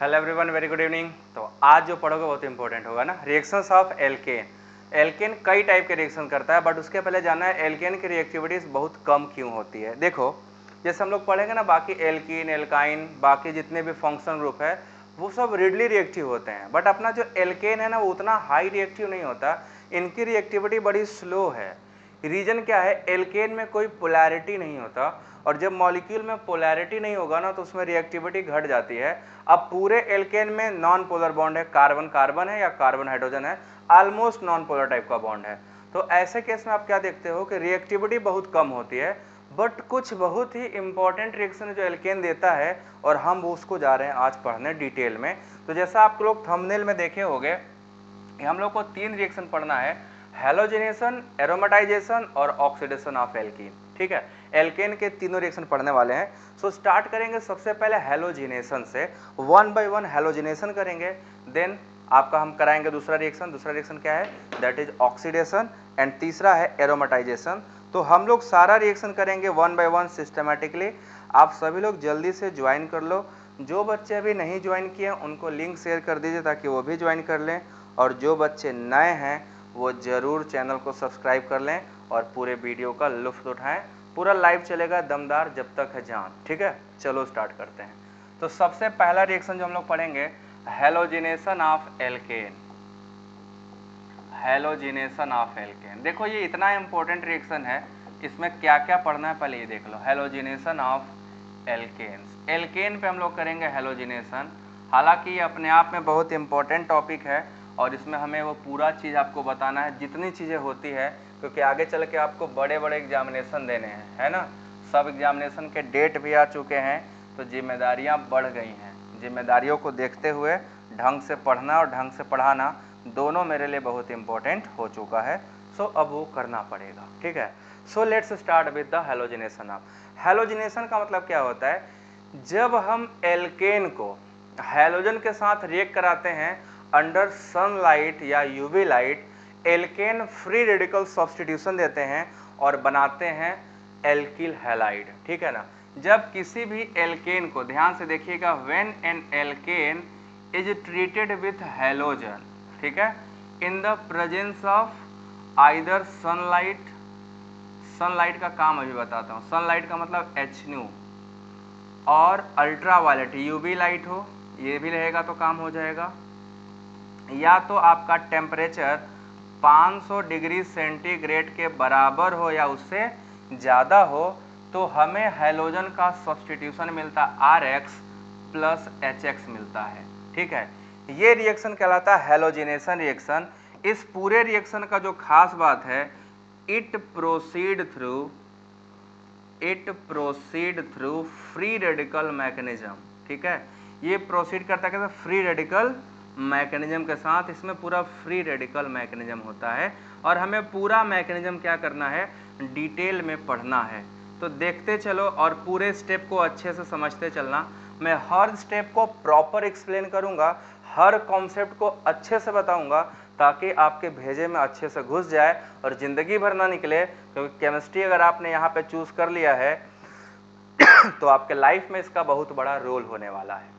Hello everyone, very good evening. तो आज जो पढ़ोगे बहुत इंपॉर्टेंट होगा ना, रिएक्शंस ऑफ एल्केन। एल्केन कई टाइप के रिएक्शन करता है, बट उसके पहले जानना है एल्केन की रिएक्टिविटीज बहुत कम क्यों होती है। देखो जैसे हम लोग पढ़ेंगे ना, बाकी एल्कीन, एल्काइन, बाकी जितने भी फंक्शन ग्रुप है वो सब रिडली रिएक्टिव होते हैं, बट अपना जो एल्केन है ना वो उतना हाई रिएक्टिव नहीं होता, इनकी रिएक्टिविटी बड़ी स्लो है। रीज़न क्या है, एल्केन में कोई पोलैरिटी नहीं होता, और जब मॉलिक्यूल में पोलैरिटी नहीं होगा ना तो उसमें रिएक्टिविटी घट जाती है। अब पूरे एल्केन में नॉन पोलर बॉन्ड है, कार्बन कार्बन है या कार्बन हाइड्रोजन है, ऑलमोस्ट नॉन पोलर टाइप का बॉन्ड है। तो ऐसे केस में आप क्या देखते हो कि रिएक्टिविटी बहुत कम होती है, बट कुछ बहुत ही इंपॉर्टेंट रिएक्शन जो एल्केन देता है और हम उसको जा रहे हैं आज पढ़ने डिटेल में। तो जैसा आप लोग थंबनेल में देखे होंगे, हम लोग को 3 रिएक्शन पढ़ना है, हैलोजिनेशन, एरोमेटाइजेशन और ऑक्सीडेशन ऑफ एल्कीन। ठीक है, एल्केन के 3 रिएक्शन पढ़ने वाले हैं। सो स्टार्ट करेंगे सबसे पहले हैलोजिनेशन से, 1 बाय 1 हैलोजिनेशन करेंगे, देन आपका हम कराएंगे दूसरा रिएक्शन। दूसरा रिएक्शन क्या है, दैट इज ऑक्सीडेशन, एंड तीसरा है एरोमेटाइजेशन। तो हम लोग सारा रिएक्शन करेंगे 1 बाय 1 सिस्टमेटिकली। आप सभी लोग जल्दी से ज्वाइन कर लो, जो बच्चे अभी नहीं ज्वाइन किए उनको लिंक शेयर कर दीजिए ताकि वो भी ज्वाइन कर लें, और जो बच्चे नए हैं वो ज़रूर चैनल को सब्सक्राइब कर लें और पूरे वीडियो का लुफ्त उठाएं। पूरा लाइव चलेगा दमदार जब तक है जान। ठीक है, चलो स्टार्ट करते हैं। तो सबसे पहला रिएक्शन जो हम लोग पढ़ेंगे, halogenation of alkane. Halogenation of alkane, देखो ये इतना इंपॉर्टेंट रिएक्शन है, इसमें क्या क्या पढ़ना है पहले ये देख लो। हैलोजिनेशन ऑफ एल्केन्स, एल्केन पे हम लोग करेंगे हैलोजिनेशन। हालांकि ये अपने आप में बहुत इंपॉर्टेंट टॉपिक है और इसमें हमें वो पूरा चीज़ आपको बताना है, जितनी चीज़ें होती है, क्योंकि आगे चल के आपको बड़े बड़े एग्जामिनेशन देने हैं, है ना। सब एग्जामिनेशन के डेट भी आ चुके हैं, तो जिम्मेदारियां बढ़ गई हैं। जिम्मेदारियों को देखते हुए ढंग से पढ़ना और ढंग से पढ़ाना दोनों मेरे लिए बहुत इंपॉर्टेंट हो चुका है। सो अब वो करना पड़ेगा। ठीक है, so let's start with the halogenation of. Halogenation का मतलब क्या होता है, जब हम एल्केन को हैलोजन के साथ रिएक्ट कराते हैं अंडर सनलाइट या UV light, alkane free radical substitution देते हैं और बनाते हैं एल्किल हैलाइड। ठीक है ना, जब किसी भी एल्केन को, ध्यान से देखिएगा, when an alkane is treated with halogen, ठीक है, in the presence of either sunlight, sunlight का काम अभी बताता हूँ, सनलाइट का मतलब HNU, और अल्ट्रा वायलेट यूवी लाइट हो, ये भी रहेगा तो काम हो जाएगा, या तो आपका टेम्परेचर 500 डिग्री सेंटीग्रेड के बराबर हो या उससे ज़्यादा हो, तो हमें हैलोजन का सब्स्टिट्यूशन मिलता RX + HX मिलता है। ठीक है, ये रिएक्शन कहलाता है हैलोजिनेशन रिएक्शन। इस पूरे रिएक्शन का जो खास बात है, it proceed through free radical mechanism. ठीक है, ये प्रोसीड करता है फ्री रेडिकल मैकेनिज्म के साथ। इसमें पूरा फ्री रेडिकल मैकेनिज्म होता है और हमें पूरा मैकेनिज्म क्या करना है, डिटेल में पढ़ना है। तो देखते चलो और पूरे स्टेप को अच्छे से समझते चलना। मैं हर स्टेप को प्रॉपर एक्सप्लेन करूंगा, हर कॉन्सेप्ट को अच्छे से बताऊंगा ताकि आपके भेजे में अच्छे से घुस जाए और ज़िंदगी भर ना निकले, क्योंकि केमिस्ट्री अगर आपने यहाँ पर चूज़ कर लिया है तो आपके लाइफ में इसका बहुत बड़ा रोल होने वाला है।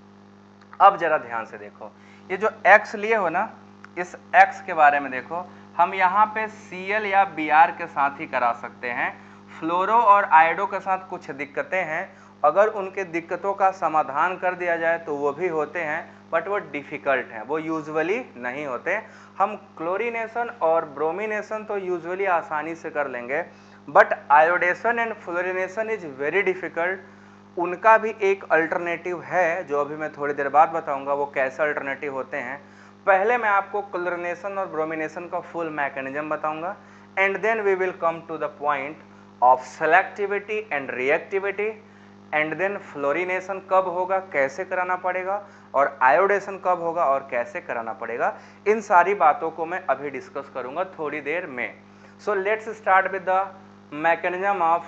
अब ज़रा ध्यान से देखो, ये जो X लिए हो ना, इस X के बारे में देखो, हम यहाँ पे Cl या Br के साथ ही करा सकते हैं। फ्लोरो और आयोडो के साथ कुछ दिक्कतें हैं, अगर उनके दिक्कतों का समाधान कर दिया जाए तो वो भी होते हैं, बट वो डिफ़िकल्ट हैं, वो यूजुअली नहीं होते। हम क्लोरीनेशन और ब्रोमिनेशन तो यूजुअली आसानी से कर लेंगे, but iodination and fluorination is very difficult. उनका भी एक अल्टरनेटिव है जो अभी मैं थोड़ी देर बाद बताऊंगा वो कैसे अल्टरनेटिव होते हैं। पहले मैं आपको क्लोरीनेशन और ब्रोमिनेशन का फुल मैकेनिज्म बताऊंगा, and then we will come to the point of selectivity and reactivity, and then fluorination कब होगा, कैसे कराना पड़ेगा, और आयोडेशन कब होगा और कैसे कराना पड़ेगा। इन सारी बातों को मैं अभी डिस्कस करूँगा थोड़ी देर में। So let's start with the mechanism of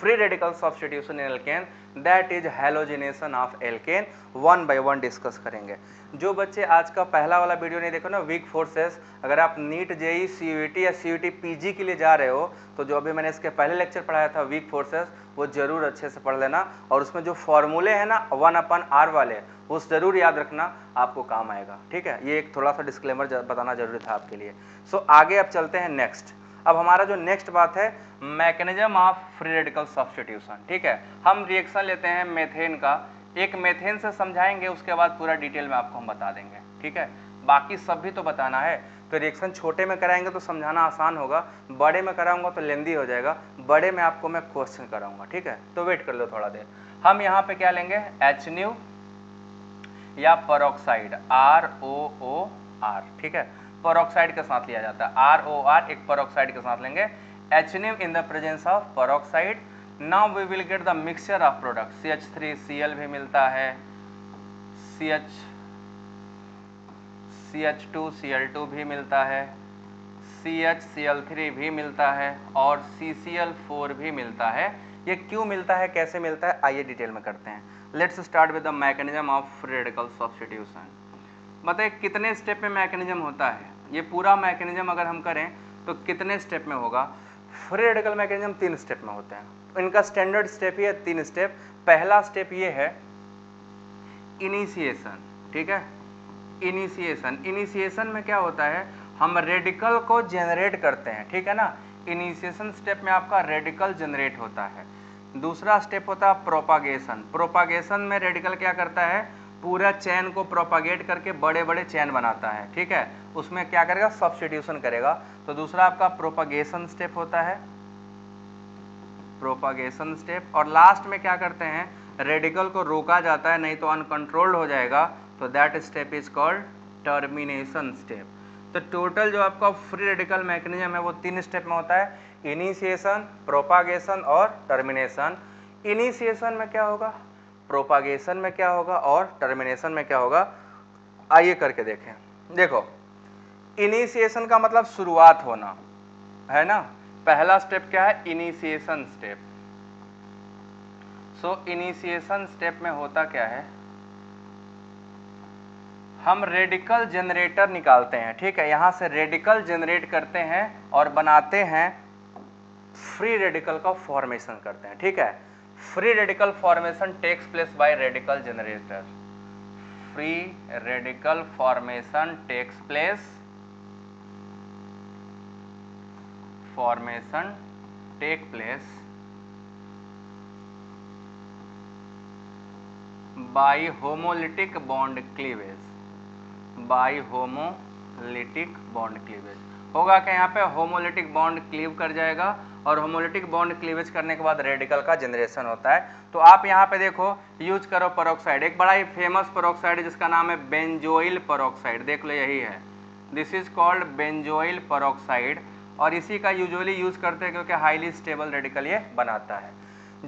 free radical substitution in alkane, that is halogenation of alkane. One by one discuss करेंगे। जो बच्चे आज का पहला वाला वीडियो नहीं देखो ना, वीक फोर्सेस, अगर आप नीट जेई सीयूईटी या सीयूईटी पीजी के लिए जा रहे हो तो जो अभी मैंने इसके पहले लेक्चर पढ़ाया था वीक फोर्सेस, वो जरूर अच्छे से पढ़ लेना। और उसमें जो फॉर्मूले हैं ना 1/r वाले, वो जरूर याद रखना, आपको काम आएगा। ठीक है, ये एक थोड़ा सा डिस्क्लेमर बताना जरूरी था आपके लिए। सो आगे अब चलते हैं नेक्स्ट। अब हमारा जो नेक्स्ट बात है mechanism of free radical substitution. ठीक है, हम रिएक्शन लेते हैं मेथेन का, एक मेथेन से समझाएंगे, उसके बाद पूरा डिटेल में आपको हम बता देंगे। ठीक है, बाकी सब भी तो बताना है, तो रिएक्शन छोटे में कराएंगे तो समझाना आसान होगा, बड़े में कराऊंगा तो लेंदी हो जाएगा। बड़े में आपको मैं क्वेश्चन कराऊंगा, ठीक है, तो वेट कर लो थोड़ा देर। हम यहाँ पे क्या लेंगे, एच न्यू या परोक्साइड, ROOR। ठीक है, परोक्साइड के साथ लिया जाता है, ROR एक परोक्साइड के साथ लेंगे, HNO in the presence of peroxide. Now we will get the mixture of product, CH3Cl भी मिलता है, CH2Cl2 भी मिलता है, CHCl3 भी मिलता है और CCl4 भी मिलता है। ये क्यों मिलता है, कैसे मिलता है, आइए डिटेल में करते हैं। Let's start with the mechanism of free radical substitution. बताइए कितने स्टेप में मैकेनिज्म होता है, ये पूरा मैकेनिज्म अगर हम करें तो कितने स्टेप में होगा। फ्री रेडिकल मैकेनिज्म 3 स्टेप में होते हैं, इनका स्टैंडर्ड स्टेप ही है 3 स्टेप। पहला स्टेप ये है इनिशिएशन। ठीक है, इनिशिएशन, इनिशिएशन में क्या होता है, हम रेडिकल को जनरेट करते हैं। ठीक है ना, इनिशिएशन स्टेप में आपका रेडिकल जनरेट होता है। दूसरा स्टेप होता है प्रोपागेशन। प्रोपागेशन में रेडिकल क्या करता है, पूरा चैन को प्रोपागेट करके बड़े बड़े चैन बनाता है। ठीक है, उसमें क्या करेगा, सब्स्टिट्यूशन करेगा। तो दूसरा आपका प्रोपागेशन स्टेप होता है, प्रोपागेशन स्टेप। और लास्ट में क्या करते हैं, रेडिकल को रोका जाता है, नहीं तो अनकंट्रोल्ड हो जाएगा, तो that step is called termination step. तो टोटल जो आपका फ्री रेडिकल मैकेनिज्म है वो 3 स्टेप में होता है, इनिशिएशन, प्रोपागेशन और टर्मिनेशन। इनिशिएशन में क्या होगा, प्रोपागेशन में क्या होगा और टर्मिनेशन में क्या होगा, आइए करके देखें। देखो, इनिशिएशन का मतलब शुरुआत होना है ना, पहला स्टेप क्या है, initiation step. So initiation step में होता क्या है, हम रेडिकल जनरेटर निकालते हैं। ठीक है, यहां से रेडिकल जनरेट करते हैं और बनाते हैं फ्री रेडिकल का फॉर्मेशन करते हैं। ठीक है, free radical formation takes place by radical generator, free radical formation takes place, formation take place by homolytic bond cleavage, by homolytic bond cleavage. होगा क्या, यहाँ पे होमोलिटिक बॉन्ड क्लीव कर जाएगा और होमोलिटिक बॉन्ड क्लीवेज करने के बाद रेडिकल का जनरेशन होता है। तो आप यहाँ पे देखो, यूज करो परोक्साइड, एक बड़ा ही फेमस परोक्साइड जिसका नाम है बेंजोइल परोक्साइड, देख लो यही है, this is called benzoyl peroxide. और इसी का यूजुअली यूज करते हैं क्योंकि हाईली स्टेबल रेडिकल ये बनाता है।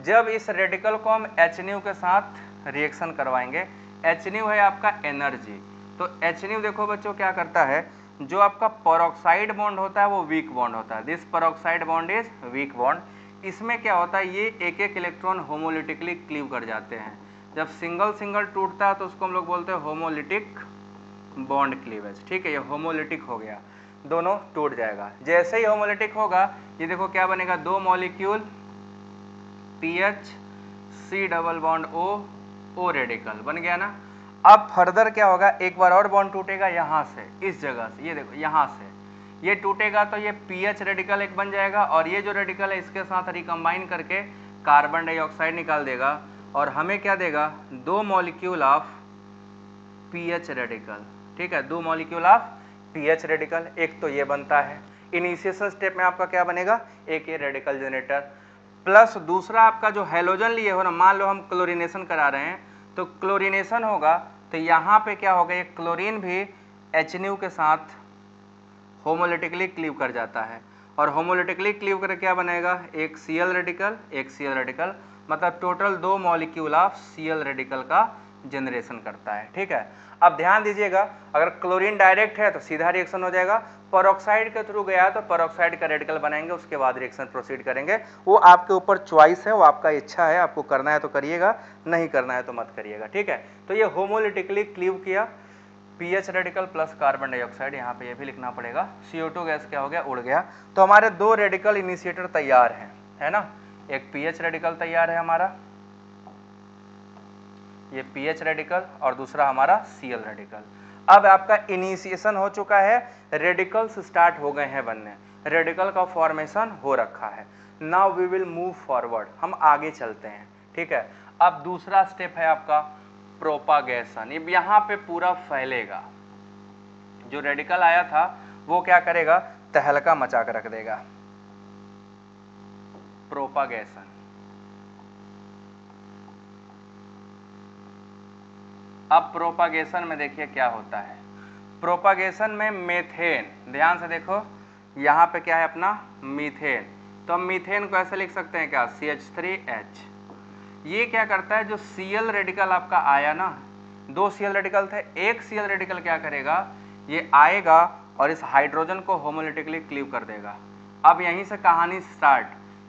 जब इस रेडिकल को हम HNO के साथ रिएक्शन करवाएंगे, HNO है आपका एनर्जी, तो HNO देखो बच्चों क्या करता है, जो आपका परोक्साइड बॉन्ड होता है वो वीक बॉन्ड होता है, this peroxide bond is weak bond. इसमें क्या होता है, ये एक एक इलेक्ट्रॉन होमोलिटिकली क्लीव कर जाते हैं, जब सिंगल सिंगल टूटता है तो उसको हम लोग बोलते हैं होमोलिटिक बॉन्ड क्लीवेज। ठीक है, ये होमोलिटिक हो गया, दोनों टूट जाएगा। जैसे ही होमोलिटिक होगा, ये देखो क्या बनेगा, दो molecule PH C double bond O radical बन गया ना। अब फर्दर क्या होगा, एक बार और बॉन्ड टूटेगा यहाँ से, इस जगह से, ये देखो यहाँ से ये टूटेगा, तो ये PH रेडिकल एक बन जाएगा और ये जो रेडिकल है इसके साथ रिकम्बाइन करके कार्बन डाइऑक्साइड निकाल देगा और हमें क्या देगा, दो मॉलिक्यूल ऑफ PH रेडिकल। ठीक है, दो मॉलिक्यूल ऑफ PH रेडिकल, एक तो ये बनता है। इनिशिएशन स्टेप में आपका क्या बनेगा, एक ये रेडिकल जनरेटर प्लस दूसरा आपका जो हेलोजन लिए हो ना, मान लो हम क्लोरिनेशन करा रहे हैं, तो क्लोरिनेशन होगा, तो यहाँ पे क्या होगा, ये क्लोरीन भी HNO के साथ होमोलिटिकली क्लीव कर जाता है और होमोलिटिकली क्लीव करके क्या बनेगा, एक Cl रेडिकल, एक Cl रेडिकल, मतलब टोटल दो मॉलिक्यूल ऑफ Cl रेडिकल का जनरेशन करता है। ठीक है, अब ध्यान दीजिएगा, अगर क्लोरीन डायरेक्ट है तो सीधा रिएक्शन हो जाएगा, परऑक्साइड के थ्रू गया तो परऑक्साइड का रेडिकल बनाएंगे, उसके बाद रिएक्शन प्रोसीड करेंगे। वो आपके ऊपर चॉइस है, वो आपका इच्छा है, आपको करना है तो करिएगा, नहीं करना है तो मत करिएगा। ठीक है, तो ये होमोलिटिकली क्लीव किया, pH radical plus carbon dioxide, यहाँ पे ये भी लिखना पड़ेगा, CO2 गैस क्या हो गया, उड़ गया। तो हमारे दो रेडिकल इनिशिएटर तैयार हैं, है ना, एक पीएच रेडिकल तैयार है हमारा, ये पीएच रेडिकल, और दूसरा हमारा सीएल रेडिकल। अब आपका इनिशिएशन हो चुका है, रेडिकल्स स्टार्ट हो गए हैं बनने, रेडिकल का फॉर्मेशन हो रखा है। Now we will move forward, हम आगे चलते हैं। ठीक है, अब दूसरा स्टेप है आपका प्रोपागेशन। अब यहाँ पे पूरा फैलेगा, जो रेडिकल आया था वो क्या करेगा, तहलका मचा कर रख देगा। प्रोपागेशन, अब प्रोपागेशन में देखिए क्या होता है। प्रोपागेशन में मीथेन, ध्यान से देखो, यहाँ पे क्या है अपना मीथेन, तो हम मीथेन को ऐसे लिख सकते हैं क्या, CH3H। ये क्या करता है, जो Cl रेडिकल आपका आया ना, दो Cl रेडिकल थे, एक Cl रेडिकल क्या करेगा, ये आएगा और इस हाइड्रोजन को होमोलिटिकली क्लीव कर देगा। अब यहीं से कहानी स्टार्ट,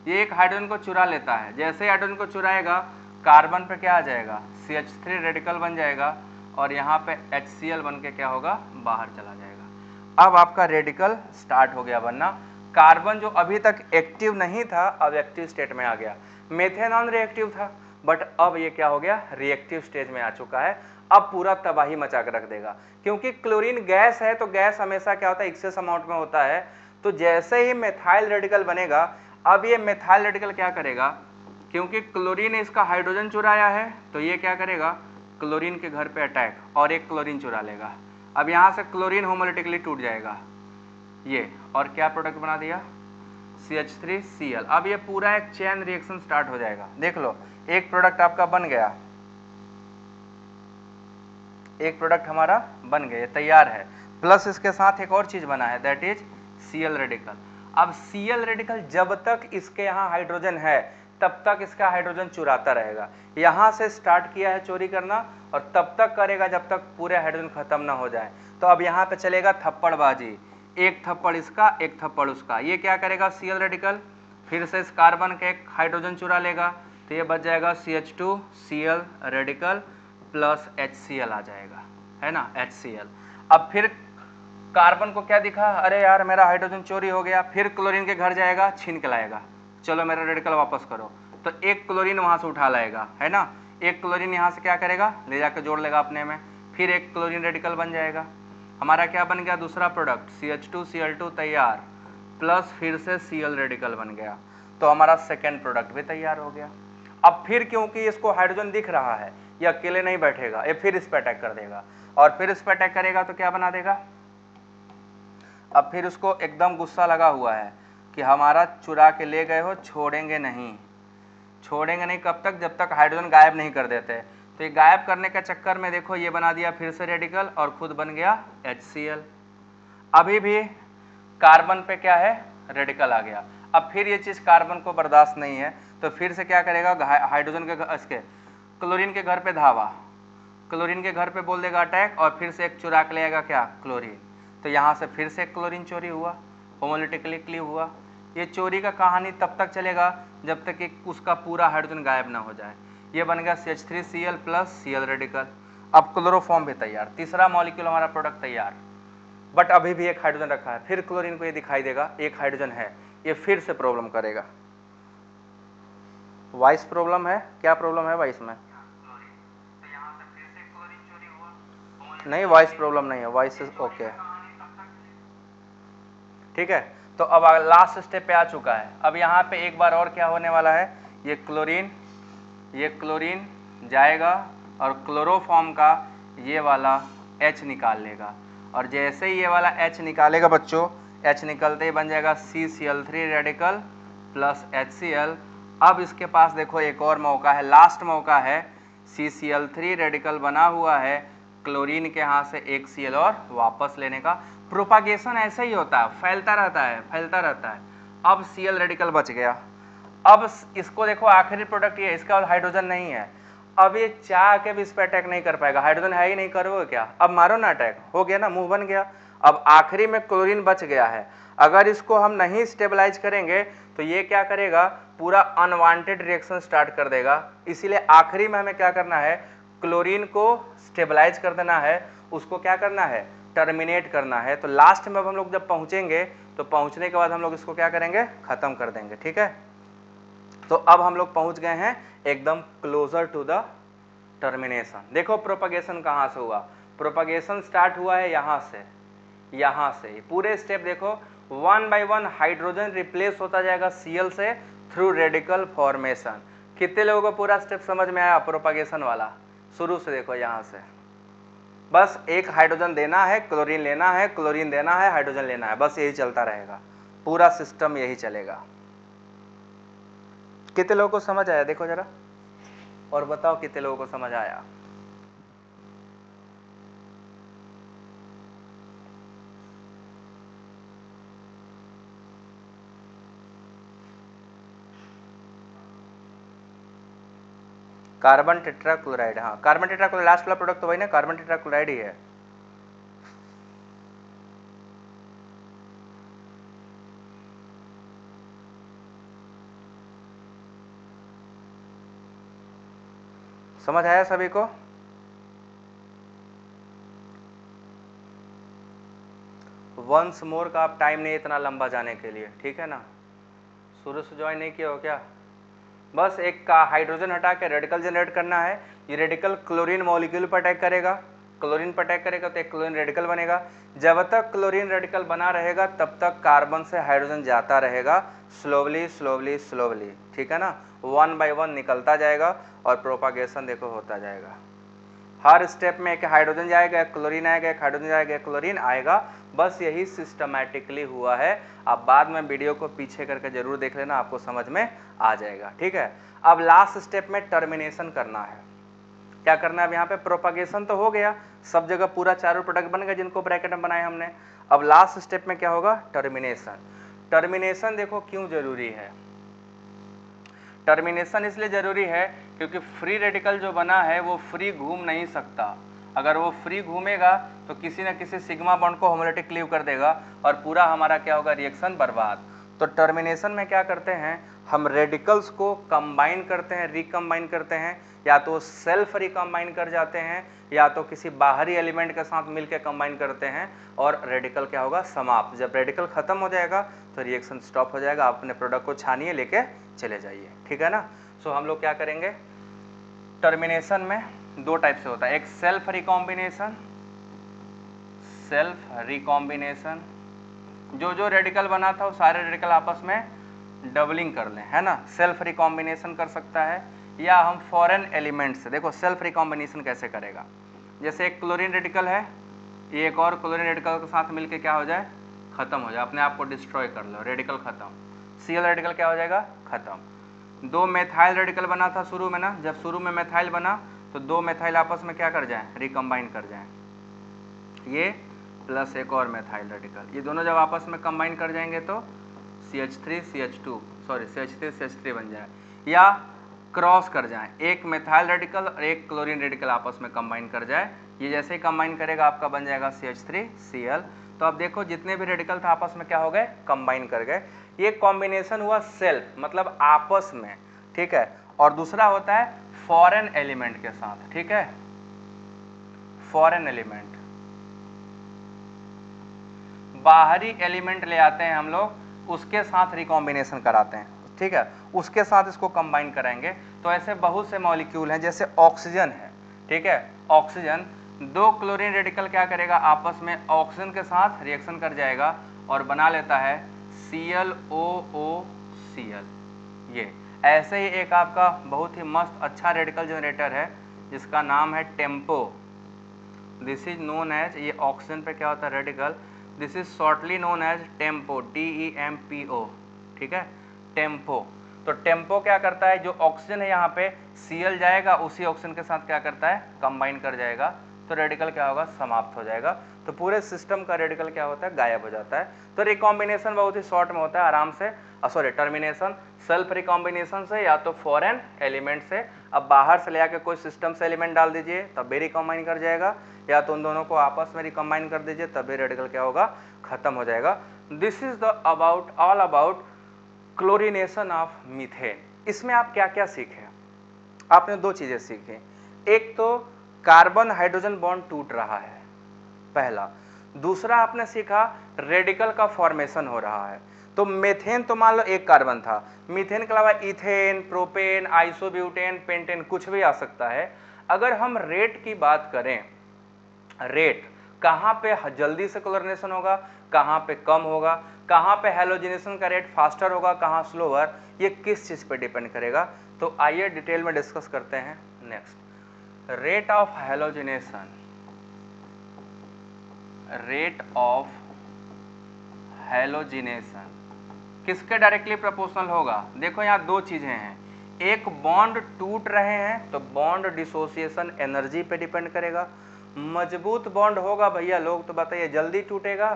ये एक हाइड्रोजन को चुरा लेता है, जैसे हाइड्रोजन को चुराएगा कार्बन पे क्या आ जाएगा, CH3 रेडिकल बन जाएगा, और यहाँ पे HCl बन के क्या होगा, बाहर चला जाएगा। अब आपका रेडिकल स्टार्ट हो गया बनना, कार्बन जो अभी तक एक्टिव नहीं था अब एक्टिव स्टेट में आ गया, मेथेन नॉन रिएक्टिव था बट अब ये क्या हो गया, रिएक्टिव स्टेज में आ चुका है। अब पूरा तबाही मचा कर रख देगा, क्योंकि क्लोरीन गैस है तो गैस हमेशा क्या होता है, एक्सेस अमाउंट में होता है। तो जैसे ही मेथाइल रेडिकल बनेगा, अब ये मेथाइल रेडिकल क्या करेगा, क्योंकि क्लोरीन ने इसका हाइड्रोजन चुराया है तो ये क्या करेगा, क्लोरीन के घर पे अटैक, और एक क्लोरीन चुरा लेगा। अब यहाँ से क्लोरीन होमोलिटिकली टूट जाएगा, ये, और क्या प्रोडक्ट बना दिया, CH3Cl। अब ये पूरा एक चेन रिएक्शन स्टार्ट हो जाएगा। देख लो, एक प्रोडक्ट आपका बन गया, एक प्रोडक्ट हमारा बन गया, तैयार है, प्लस इसके साथ एक और चीज बना है, दैट इज Cl रेडिकल। अब Cl रेडिकल जब तक इसके यहाँ हाइड्रोजन है तब तक इसका हाइड्रोजन चुराता रहेगा, यहाँ से स्टार्ट किया है चोरी करना, और तब तक करेगा जब तक पूरे हाइड्रोजन खत्म ना हो जाए। तो अब यहाँ पे चलेगा थप्पड़बाजी, एक थप्पड़ इसका, एक थप्पड़ उसका। ये क्या करेगा, Cl रेडिकल फिर से इस कार्बन के एक हाइड्रोजन चुरा लेगा, तो ये बच जाएगा CH2 Cl radical plus HCl आ जाएगा, है ना, HCl। अब फिर कार्बन को क्या दिखा, अरे यार मेरा हाइड्रोजन चोरी हो गया, फिर क्लोरीन के घर जाएगा, छीन के लाएगा, चलो मेरा रेडिकल वापस करो, तो एक क्लोरीन वहाँ से उठा लाएगा, है ना, एक क्लोरीन यहाँ से क्या करेगा, ले जाकर जोड़ लेगा अपने में, फिर एक क्लोरीन रेडिकल बन जाएगा। हमारा क्या बन गया, दूसरा प्रोडक्ट CH2Cl2 तैयार, प्लस फिर से Cl रेडिकल बन गया, तो हमारा सेकेंड प्रोडक्ट भी तैयार हो गया। अब फिर क्योंकि इसको हाइड्रोजन दिख रहा है, ये अकेले नहीं बैठेगा, ये फिर इस पर अटैक कर देगा, और फिर इस पर अटैक करेगा तो क्या बना देगा, अब फिर उसको एकदम गुस्सा लगा हुआ है कि हमारा चुरा के ले गए हो, छोड़ेंगे नहीं, छोड़ेंगे नहीं कब तक, जब तक हाइड्रोजन गायब नहीं कर देते। तो ये गायब करने के चक्कर में देखो ये बना दिया फिर से रेडिकल, और खुद बन गया HCl। अभी भी कार्बन पे क्या है, रेडिकल आ गया। अब फिर ये चीज़ कार्बन को बर्दाश्त नहीं है, तो फिर से क्या करेगा, हाइड्रोजन के इसके क्लोरीन के घर पे धावा, क्लोरीन के घर पे बोल देगा अटैक, और फिर से एक चुरा के ले आएगा क्या, क्लोरीन, तो यहाँ से फिर से क्लोरीन चोरी हुआ, होमोलिटिकली क्लीव हुआ। ये चोरी का कहानी तब तक चलेगा जब तक कि उसका पूरा हाइड्रोजन गायब ना हो जाए। ये बन गया CH3Cl प्लस Cl रेडिकल। अब क्लोरोफॉर्म भी तैयार, तीसरा मॉलिक्यूल हमारा प्रोडक्ट तैयार, बट अभी भी एक हाइड्रोजन रखा है, फिर क्लोरीन को ये दिखाई देगा एक हाइड्रोजन है, ये फिर से प्रॉब्लम करेगा, वाइस प्रॉब्लम है, क्या प्रॉब्लम है वाइस में, नहीं वाइस प्रॉब्लम नहीं है, वाइस ओके, ठीक है। तो अब लास्ट स्टेप पे आ चुका है, अब यहाँ पे एक बार और क्या होने वाला है, ये क्लोरीन जाएगा और क्लोरोफॉर्म का ये वाला H निकाल लेगा, और जैसे ही ये वाला H निकालेगा बच्चों, H निकलते ही बन जाएगा CCl3 रेडिकल प्लस HCl। अब इसके पास देखो एक और मौका है, लास्ट मौका है, CCl3 रेडिकल बना हुआ है, क्लोरीन के यहाँ से एक Cl और वापस लेने का। प्रोपागेशन ऐसे ही होता है, फैलता रहता है, फैलता रहता है। अब Cl रेडिकल बच गया, अब इसको देखो आखिरी प्रोडक्ट ये है, इसका हाइड्रोजन नहीं है। अब ये चाह के भी इस पर अटैक नहीं कर पाएगा, हाइड्रोजन है ही नहीं, करोगे क्या? अब मारो ना, अटैक हो गया ना, मुंह बन गया। अब आखिरी में क्लोरीन बच गया है, अगर इसको हम नहीं स्टेबलाइज करेंगे तो ये क्या करेगा, पूरा अनवांटेड रिएक्शन स्टार्ट कर देगा। इसीलिए आखिरी में हमें क्या करना है, क्लोरीन को स्टेबलाइज कर देना है, उसको क्या करना है, टर्मिनेट करना है। तो लास्ट में अब हम लोग जब पहुँचेंगे तो पहुँचने के बाद हम लोग इसको क्या करेंगे, ख़त्म कर देंगे। ठीक है, तो अब हम लोग पहुँच गए हैं एकदम क्लोजर टू द टर्मिनेशन। देखो प्रोपगेशन कहाँ से हुआ, प्रोपगेशन स्टार्ट हुआ है यहाँ से, यहाँ से पूरे स्टेप देखो, one by one hydrogen replace होता जाएगा Cl से थ्रू रेडिकल फॉर्मेशन। कितने लोगों को पूरा स्टेप समझ में आया प्रोपगेशन वाला? शुरू से देखो, यहाँ से बस एक हाइड्रोजन देना है, क्लोरीन लेना है, क्लोरीन देना है, हाइड्रोजन लेना है, बस यही चलता रहेगा, पूरा सिस्टम यही चलेगा। कितने लोगों को समझ आया? देखो जरा और बताओ कितने लोगों को समझ आया। कार्बन टेट्राक्लोराइड, हाँ कार्बन टेट्राक्लोराइड, लास्ट वाला प्रोडक्ट तो वही ना, कार्बन टेट्राक्लोराइड ही है। समझ आया सभी को? वंस मोर का आप टाइम नहीं इतना लंबा जाने के लिए, ठीक है ना? शुरू से ज्वाइन नहीं किया हो क्या? बस एक का हाइड्रोजन हटा के रेडिकल जनरेट करना है, ये रेडिकल क्लोरीन मॉलिक्यूल पर अटैक करेगा, क्लोरीन पर अटैक करेगा तो एक क्लोरीन रेडिकल बनेगा। जब तक क्लोरीन रेडिकल बना रहेगा तब तक कार्बन से हाइड्रोजन जाता रहेगा स्लोवली स्लोवली स्लोवली, ठीक है ना? वन बाय वन निकलता जाएगा और प्रोपागेशन देखो होता जाएगा। हर स्टेप में एक हाइड्रोजन जाएगा, एक क्लोरीन आएगा, एक हाइड्रोजन जाएगा, एक क्लोरीन आएगा, बस यही सिस्टमैटिकली हुआ है। आप बाद में वीडियो को पीछे करके जरूर देख लेना, आपको समझ में आ जाएगा। ठीक है, अब लास्ट स्टेप में टर्मिनेशन करना है। क्या करना है अब यहाँ पे? प्रोपागेशन तो हो गया, सब जगह पूरा चारों प्रोडक्ट बन गए जिनको ब्रैकेट में बनाए हमने। अब लास्ट स्टेप में क्या होगा? टर्मिनेशन। टर्मिनेशन देखो क्यों जरूरी है, टर्मिनेशन इसलिए जरूरी है क्योंकि फ्री रेडिकल जो बना है वो फ्री घूम नहीं सकता। अगर वो फ्री घूमेगा तो किसी न किसी सिग्मा बॉन्ड को होमोलाइटिक क्लीव कर देगा और पूरा हमारा क्या होगा, रिएक्शन बर्बाद। तो टर्मिनेशन में क्या करते हैं, हम रेडिकल्स को कंबाइन करते हैं, रिकम्बाइन करते हैं, या तो सेल्फ रिकम्बाइन कर जाते हैं या तो किसी बाहरी एलिमेंट के साथ मिलकर कंबाइन करते हैं और रेडिकल क्या होगा, समाप्त। जब रेडिकल खत्म हो जाएगा तो रिएक्शन स्टॉप हो जाएगा, आप अपने प्रोडक्ट को छानिए, लेके चले जाइए। ठीक है ना? सो हम लोग क्या करेंगे, टर्मिनेशन में दो टाइप से होता है, एक सेल्फ रिकॉम्बिनेशन, सेल्फ रिकॉम्बिनेशन, जो रेडिकल बना था वो सारे रेडिकल आपस में डबलिंग कर लें, है ना, सेल्फ रिकॉम्बिनेशन कर सकता है। या हम फॉरेन एलिमेंट से, देखो सेल्फ रिकॉम्बिनेशन कैसे करेगा, जैसे एक क्लोरीन रेडिकल है, ये एक और क्लोरीन रेडिकल के साथ मिलके क्या हो जाए, खत्म हो जाए, अपने आप को डिस्ट्रॉय कर लो, रेडिकल खत्म, Cl रेडिकल क्या हो जाएगा, खत्म। दो मेथाइल रेडिकल बना था शुरू में ना, जब शुरू में मेथाइल बना तो दो मेथाइल आपस में क्या कर जाएं, रिकम्बाइन कर जाएं, ये प्लस एक और मेथाइल रेडिकल, ये दोनों जब आपस में कंबाइन कर जाएंगे तो CH3 CH3 बन जाए, या क्रॉस कर जाए, एक मेथाइल रेडिकल और एक क्लोरीन रेडिकल आपस में कंबाइन कर जाए, ये जैसे ही कंबाइन करेगा आपका बन जाएगा CH3Cl। तो आप देखो जितने भी रेडिकल था आपस में क्या हो गए, कंबाइन कर गए। ये कॉम्बिनेशन हुआ सेल्फ, मतलब आपस में, ठीक है, और दूसरा होता है फॉरेन एलिमेंट के साथ, ठीक है, फॉरेन एलिमेंट, बाहरी एलिमेंट ले आते हैं हम लोग, उसके साथ रिकॉम्बिनेशन कराते हैं, ठीक है, उसके साथ इसको कंबाइन कराएंगे। तो ऐसे बहुत से मॉलिक्यूल हैं, जैसे ऑक्सीजन है, ठीक है, ऑक्सीजन, दो क्लोरीन रेडिकल क्या करेगा, आपस में ऑक्सीजन के साथ रिएक्शन कर जाएगा और बना लेता है ClOOCl। ये ऐसे ही एक आपका बहुत ही मस्त अच्छा रेडिकल जनरेटर है जिसका नाम है TEMPO, this is known as, ये ऑक्सीजन पे क्या होता है radical, this is shortly known as TEMPO, TEMPO, ठीक है, टेम्पो। तो टेम्पो क्या करता है, जो ऑक्सीजन है यहाँ पे Cl जाएगा, उसी ऑक्सीजन के साथ क्या करता है, कंबाइन कर जाएगा, तो रेडिकल क्या होगा, समाप्त हो जाएगा। तो पूरे सिस्टम का रेडिकल क्या होता है, गायब हो जाता है। तो रिकॉम्बिनेशन बहुत ही शॉर्ट में होता है, आराम से, सॉरी टर्मिनेशन सेल्फ रिकॉम्बिनेशन से या तो फॉरेन एलिमेंट से अब बाहर से ले आकर कोई सिस्टम से एलिमेंट डाल दीजिए तब भी रिकम्बाइन कर जाएगा, या तो उन दोनों को आपस में रिकम्बाइन कर दीजिए तब भी रेडिकल क्या होगा, खत्म हो जाएगा। This is the about all about chlorination of methane. इसमें आप क्या क्या सीखे? आपने दो चीजें सीखी, एक तो कार्बन हाइड्रोजन बॉन्ड टूट रहा है पहला, दूसरा आपने सीखा रेडिकल का फॉर्मेशन हो रहा है। तो मेथेन तो मान लो एक कार्बन था, मीथेन के अलावा इथेन, प्रोपेन, आइसोब्यूटेन, पेंटेन कुछ भी आ सकता है। अगर हम रेट की बात करें, रेट कहाँ पे जल्दी से क्लोरीनेशन होगा, कहाँ पे कम होगा, कहाँ पे हैलोजिनेशन का रेट फास्टर होगा, कहाँ स्लोअर, ये किस चीज़ पे डिपेंड करेगा? तो आइए डिटेल में डिस्कस करते हैं। Next, rate of halogenation, rate of halogenation किसके डायरेक्टली प्रोपोर्शनल होगा? देखो यहाँ दो चीज़ें हैं, एक बॉन्ड टूट रहे हैं तो बॉन्ड डिसोसिएशन एनर्जी पे डिपेंड करेगा। मजबूत बॉन्ड होगा भैया लोग तो बताइए जल्दी टूटेगा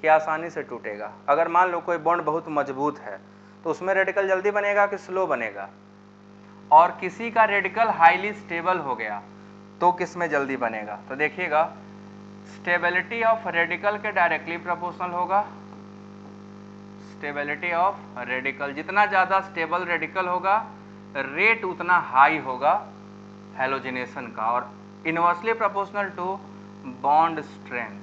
कि आसानी से टूटेगा? अगर मान लो कोई बॉन्ड बहुत मजबूत है तो उसमें रेडिकल जल्दी बनेगा कि स्लो बनेगा? और किसी का रेडिकल हाईली स्टेबल हो गया तो किस में जल्दी बनेगा? तो देखिएगा, स्टेबिलिटी ऑफ रेडिकल के डायरेक्टली प्रोपोर्शनल होगा। स्टेबिलिटी ऑफ रेडिकल, जितना ज़्यादा स्टेबल रेडिकल होगा रेट उतना हाई होगा हैलोजिनेशन का, और inversely proportional to bond strength.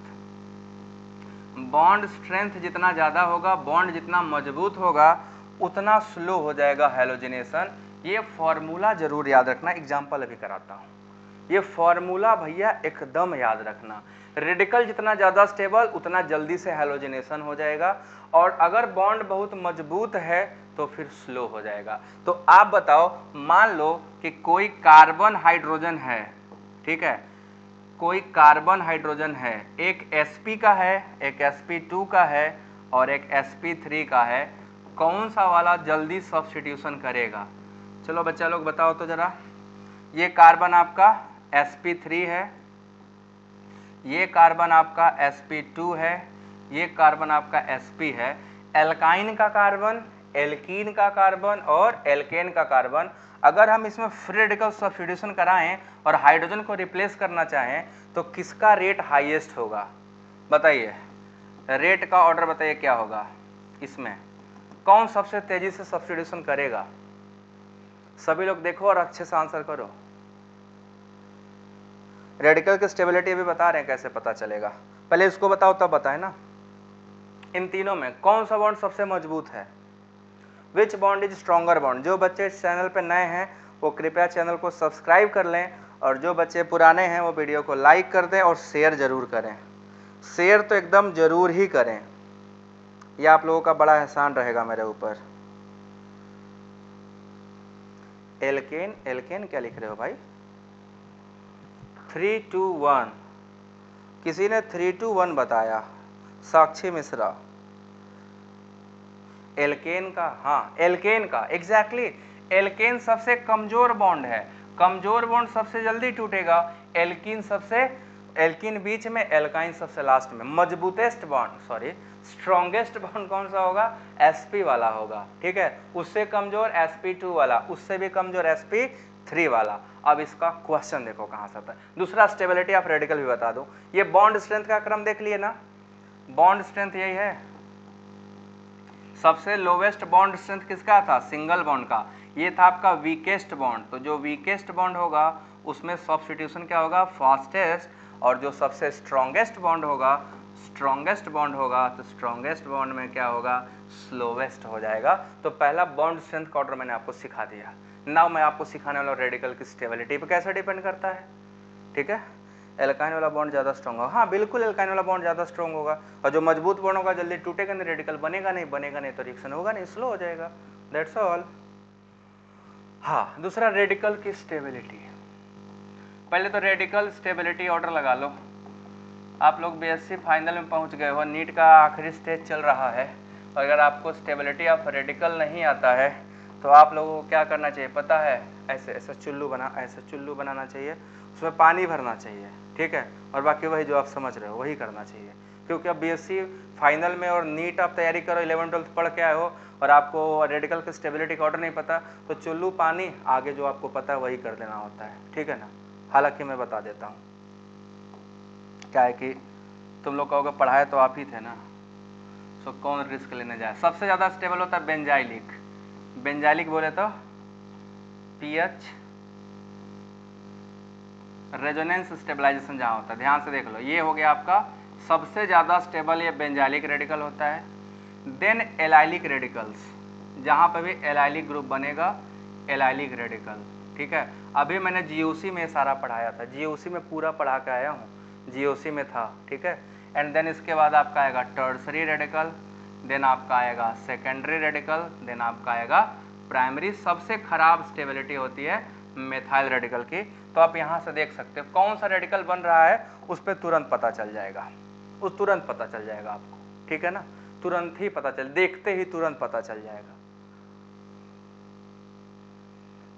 Bond strength जितना ज़्यादा होगा, बॉन्ड जितना मजबूत होगा, उतना स्लो हो जाएगा हैलोजिनेशन। ये फॉर्मूला जरूर याद रखना, एग्जाम्पल अभी कराता हूँ। ये फॉर्मूला भैया एकदम याद रखना, रेडिकल जितना ज़्यादा स्टेबल उतना जल्दी से हैलोजिनेशन हो जाएगा, और अगर बॉन्ड बहुत मजबूत है तो फिर स्लो हो जाएगा। तो आप बताओ, मान लो कि कोई कार्बन हाइड्रोजन है, ठीक है, कोई कार्बन हाइड्रोजन है, एक sp का है, एक sp2 का है और एक sp3 का है, कौन सा वाला जल्दी सब्स्टिट्यूशन करेगा? चलो बच्चा लोग बताओ तो ज़रा। ये कार्बन आपका sp3 है, ये कार्बन आपका sp2 है, ये कार्बन आपका sp है। एल्काइन का कार्बन, एल्कीन का कार्बन और एल्केन का कार्बन, अगर हम इसमें फ्री रेडिकल सब्स्टिट्यूशन कराएं और हाइड्रोजन को रिप्लेस करना चाहें तो किसका रेट हाईएस्ट होगा बताइए? रेट का ऑर्डर बताइए क्या होगा, इसमें कौन सबसे तेज़ी से सब्स्टिट्यूशन करेगा? सभी लोग देखो और अच्छे से आंसर करो। रेडिकल की स्टेबिलिटी अभी बता रहे हैं, कैसे पता चलेगा पहले इसको बताओ तब बताए ना। इन तीनों में कौन सा बॉन्ड सबसे मजबूत है? Which bond is stronger bond. जो बच्चे इस चैनल पे नए हैं वो कृपया चैनल को सब्सक्राइब कर लें, और जो बच्चे पुराने हैं वो वीडियो को लाइक कर दें और शेयर जरूर करें। शेयर तो एकदम जरूर ही करें, यह आप लोगों का बड़ा एहसान रहेगा मेरे ऊपर। एल्केन, एल्केन क्या लिख रहे हो भाई? 3-2-1, किसी ने 3-2-1 बताया, साक्षी मिश्रा। एल्केन का, हाँ एल्केन का, एग्जैक्टली एल्केन सबसे कमजोर बॉन्ड है, कमजोर बॉन्ड सबसे जल्दी टूटेगा। एल्कीन सबसे, एल्कीन बीच में, एल्काइन सबसे लास्ट में। मजबूतेस्ट बॉन्ड, सॉरी स्ट्रॉन्गेस्ट बॉन्ड कौन सा होगा? sp वाला होगा, ठीक है, उससे कमजोर sp2 वाला, उससे भी कमजोर sp3 वाला। अब इसका क्वेश्चन देखो कहाँ से आता है। दूसरा, स्टेबिलिटी ऑफ रेडिकल भी बता दूं। ये बॉन्ड स्ट्रेंथ का क्रम देख लिए ना, बॉन्ड स्ट्रेंथ यही है। सबसे लोवेस्ट बॉन्ड स्ट्रेंथ किसका था? सिंगल बॉन्ड का। ये था आपका वीकेस्ट बॉन्ड, तो जो वीकेस्ट बॉन्ड होगा उसमें सब्स्टिट्यूशन क्या होगा? फास्टेस्ट। और जो सबसे स्ट्रॉन्गेस्ट बॉन्ड होगा, स्ट्रॉन्गेस्ट बॉन्ड होगा, तो स्ट्रॉन्गेस्ट बॉन्ड में क्या होगा? स्लोवेस्ट हो जाएगा। तो पहला बॉन्ड स्ट्रेंथ का ऑर्डर मैंने आपको सिखा दिया। नाउ मैं आपको सिखाने वाला रेडिकल की स्टेबिलिटी पे कैसे डिपेंड करता है, ठीक है। एल्काइन वाला बॉन्ड ज़्यादा स्ट्रॉन्ग होगा, हाँ बिल्कुल एल्काइन वाला बॉन्ड ज़्यादा स्ट्रॉन्ग होगा, और जो मजबूत बॉन्ड होगा जल्दी टूटेगा नहीं, रेडिकल बनेगा नहीं, बनेगा नहीं तो रिएक्शन होगा नहीं, स्लो हो जाएगा, दैट्स ऑल। हाँ, दूसरा रेडिकल की स्टेबिलिटी। पहले तो रेडिकल स्टेबिलिटी ऑर्डर लगा लो। आप लोग बीएससी फाइनल में पहुंच गए हो, नीट का आखिरी स्टेज चल रहा है, और अगर आपको स्टेबिलिटी ऑफ रेडिकल नहीं आता है तो आप लोगों को क्या करना चाहिए पता है? ऐसे ऐसा चुल्लू बना, ऐसा चुल्लू बनाना चाहिए, उसमें पानी भरना चाहिए, ठीक है, और बाकी वही जो आप समझ रहे हो वही करना चाहिए। क्योंकि अब बीएससी फाइनल में और नीट आप तैयारी करो 11वीं 12वीं पढ़ के आए हो और आपको रेडिकल की स्टेबिलिटी का ऑर्डर नहीं पता तो चुल्लू पानी आगे जो आपको पता है वही कर देना होता है, ठीक है ना। हालांकि मैं बता देता हूँ क्या है कि तुम लोग कहोगे पढ़ाए तो आप ही थे ना, सो कौन रिस्क लेने जाए। सबसे ज़्यादा स्टेबल होता है बेंजाइलिक। बेंजाइलिक बोले तो पीएच रेजोनेंस स्टेबलाइजेशन जहाँ होता है, ध्यान से देख लो, ये हो गया आपका सबसे ज़्यादा स्टेबल ये बेंजाइलिक रेडिकल होता है। देन एलाइलिक रेडिकल्स, जहाँ पर भी एलाइलिक ग्रुप बनेगा एलाइलिक रेडिकल, ठीक है। अभी मैंने जीओसी में सारा पढ़ाया था, जीओसी में पूरा पढ़ा के आया हूँ, जीओसी में था, ठीक है। एंड देन इसके बाद आपका आएगा टर्सरी रेडिकल, देन आपका आएगा सेकेंडरी रेडिकल, देन आपका आएगा प्राइमरी। सबसे खराब स्टेबिलिटी होती है मेथाइल रेडिकल की। तो आप यहाँ से देख सकते हो कौन सा रेडिकल बन रहा है, उस पर तुरंत पता चल जाएगा, उस तुरंत पता चल जाएगा आपको, ठीक है ना। तुरंत ही पता चल, देखते ही तुरंत पता चल जाएगा।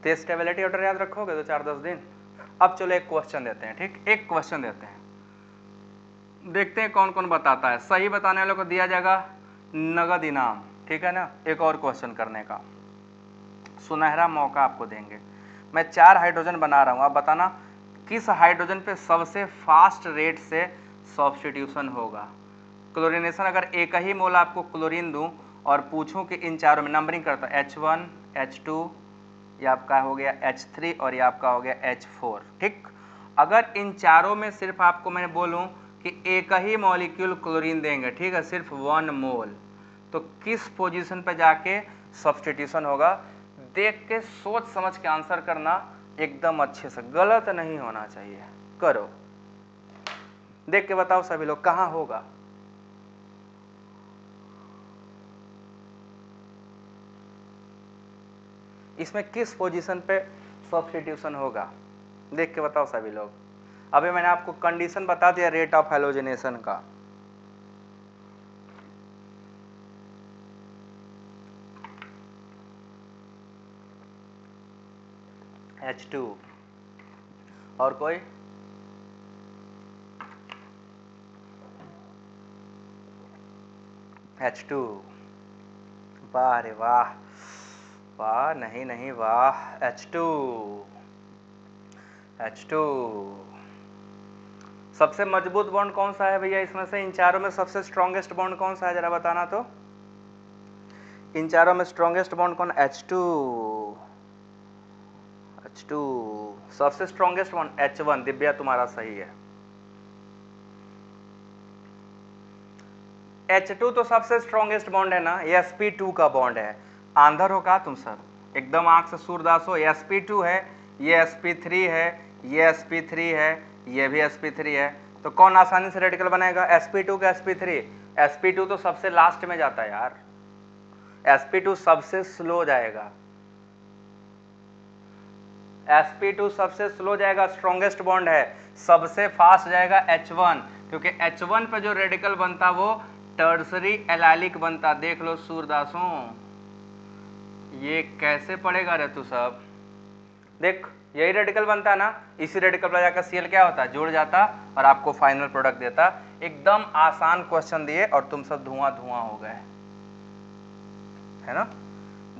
तो स्टेबिलिटी ऑर्डर याद रखोगे 2-4-10 दिन। अब चलो एक क्वेश्चन देते हैं, ठीक, एक क्वेश्चन देते हैं, देखते हैं कौन कौन बताता है। सही बताने वालों को दिया जाएगा नगद इनाम, ठीक है ना। एक और क्वेश्चन करने का सुनहरा मौका आपको देंगे। मैं 4 हाइड्रोजन बना रहा हूँ, आप बताना किस हाइड्रोजन पे सबसे फास्ट रेट से सब्स्टिट्यूशन होगा। क्लोरीनेशन, अगर एक ही मोल आपको क्लोरीन दूं और पूछूं कि इन चारों में नंबरिंग करता H1, H2, ये आपका हो गया H3 और ये आपका हो गया H4, ठीक। अगर इन चारों में सिर्फ आपको मैं बोलूँ कि एक ही मॉलिक्यूल क्लोरीन देंगे, ठीक है, सिर्फ 1 मोल, तो किस पोजिशन पर जाके सब्स्टिट्यूशन होगा, देख के सोच समझ के आंसर करना एकदम अच्छे से, गलत नहीं होना चाहिए। करो, देख के बताओ सभी लोग कहाँ होगा। इसमें किस पोजीशन पे सब्स्टिट्यूशन होगा, देख के बताओ सभी लोग। अभी मैंने आपको कंडीशन बता दिया रेट ऑफ हैलोजनेशन का, H2, और कोई H2। वाह रे वाह, वाह नहीं नहीं वाह, H2। सबसे मजबूत बॉन्ड कौन सा है भैया इसमें से, इन चारों में सबसे स्ट्रॉन्गेस्ट बॉन्ड कौन सा है जरा बताना। तो इन चारों में स्ट्रॉन्गेस्ट बॉन्ड कौन, H2। सबसे स्ट्रॉन्गेस्ट वन H1, दिव्या तुम्हारा सही है। H2 तो सबसे स्ट्रॉन्गेस्ट बॉन्ड है ना, sp2 का बॉन्ड है। आंधर हो का तुम सर, एकदम आंख से सूरदास हो। sp2 है, ये sp3 है, ये sp3 है, ये भी sp3 है, तो कौन आसानी से रेडिकल बनाएगा, sp2 का sp3। sp2 तो सबसे लास्ट में जाता है यार, sp2 सबसे स्लो जाएगा, sp2 सबसे स्लो जाएगा, स्ट्रॉन्गेस्ट बॉन्ड है। सबसे फास्ट जाएगा h1, क्योंकि h1 पर जो रेडिकल बनता वो टर्सरी एलाइलिक बनता। देख लो सूरदासों, ये कैसे पड़ेगा रे तू सब, देख यही रेडिकल बनता ना, इसी रेडिकल पर जाकर सीएल क्या होता, जुड़ जाता और आपको फाइनल प्रोडक्ट देता। एकदम आसान क्वेश्चन दिए और तुम सब धुआं धुआं हो गए, है ना,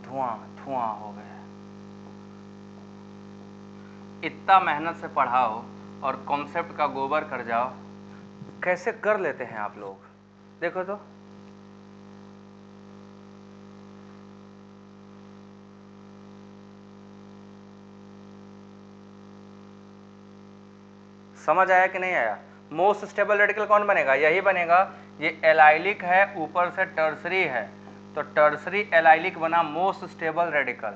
धुआं धुआं हो गए। इतना मेहनत से पढ़ाओ और कॉन्सेप्ट का गोबर कर जाओ, कैसे कर लेते हैं आप लोग, देखो तो। समझ आया कि नहीं आया। मोस्ट स्टेबल रेडिकल कौन बनेगा, यही बनेगा, ये एलाइलिक है ऊपर से टर्सरी है, तो टर्सरी एलाइलिक बना मोस्ट स्टेबल रेडिकल।